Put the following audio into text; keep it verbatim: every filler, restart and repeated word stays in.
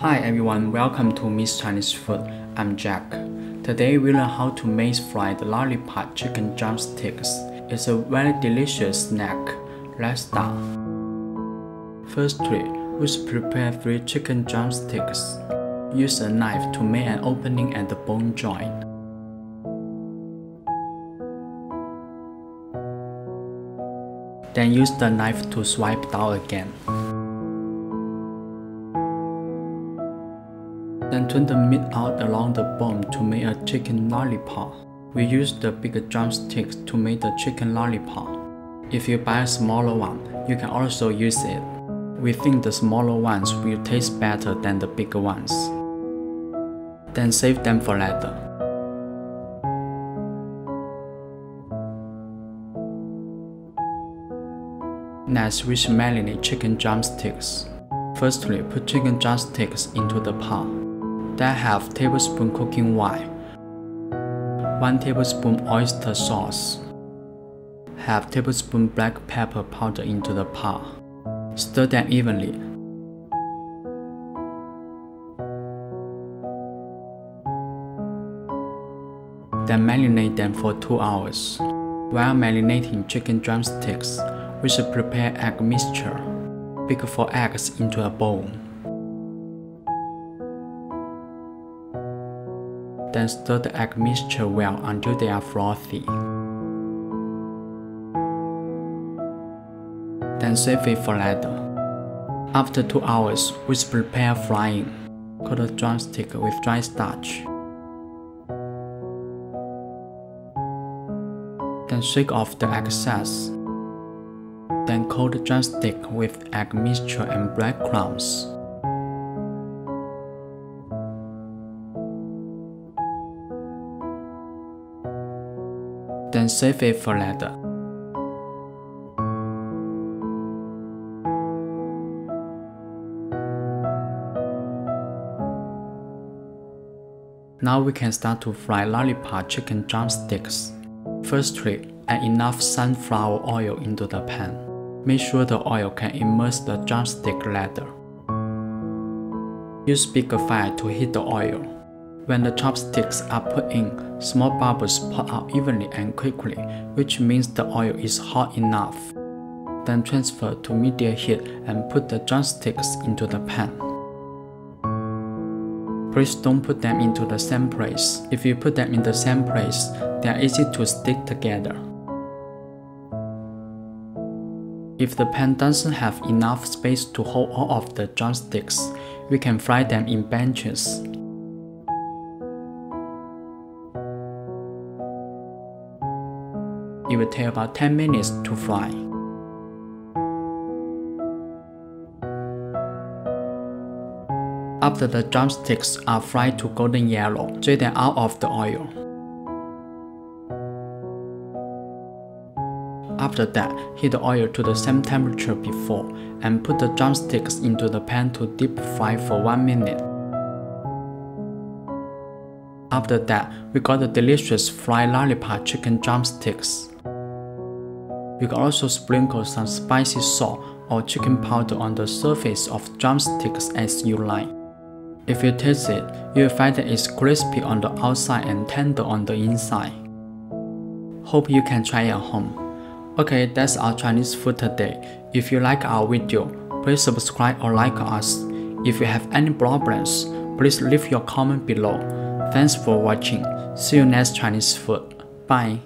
Hi everyone, welcome to Miss Chinese Food. I'm Jack. Today we learn how to maze fried lollipop chicken drumsticks. It's a very delicious snack. Let's start. Firstly, we should prepare three chicken drumsticks. Use a knife to make an opening at the bone joint. Then use the knife to swipe down again. Then turn the meat out along the bone to make a chicken lollipop. We use the bigger drumsticks to make the chicken lollipop. If you buy a smaller one, you can also use it. We think the smaller ones will taste better than the bigger ones. Then save them for later. Next, we should marinate chicken drumsticks. Firstly, put chicken drumsticks into the pot. Then half tablespoon cooking oil, one tablespoon oyster sauce, half tablespoon black pepper powder into the pot. Stir them evenly. Then marinate them for two hours. While marinating chicken drumsticks, we should prepare egg mixture. Pick four eggs into a bowl. Then stir the egg mixture well until they are frothy. Then save it for later. After two hours, we prepare frying. Coat the drumstick with dry starch. Then shake off the excess. Then coat the drumstick with egg mixture and breadcrumbs. Then save it for later. Now we can start to fry lollipop chicken drumsticks. Firstly, add enough sunflower oil into the pan. Make sure the oil can immerse the drumstick later. Use bigger fire to heat the oil. When the chopsticks are put in, small bubbles pour out evenly and quickly, which means the oil is hot enough. Then transfer to medium heat and put the drumsticks into the pan. Please don't put them into the same place. If you put them in the same place, they are easy to stick together. If the pan doesn't have enough space to hold all of the drumsticks, we can fry them in bunches. It will take about ten minutes to fry. After the drumsticks are fried to golden yellow, drain them out of the oil. After that, heat the oil to the same temperature before and put the drumsticks into the pan to deep fry for one minute. After that, we got the delicious fried lollipop chicken drumsticks. You can also sprinkle some spicy salt or chicken powder on the surface of drumsticks as you like. If you taste it, you will find that it's crispy on the outside and tender on the inside. Hope you can try it at home. Okay, that's our Chinese food today. If you like our video, please subscribe or like us. If you have any problems, please leave your comment below. Thanks for watching. See you next Chinese food. Bye.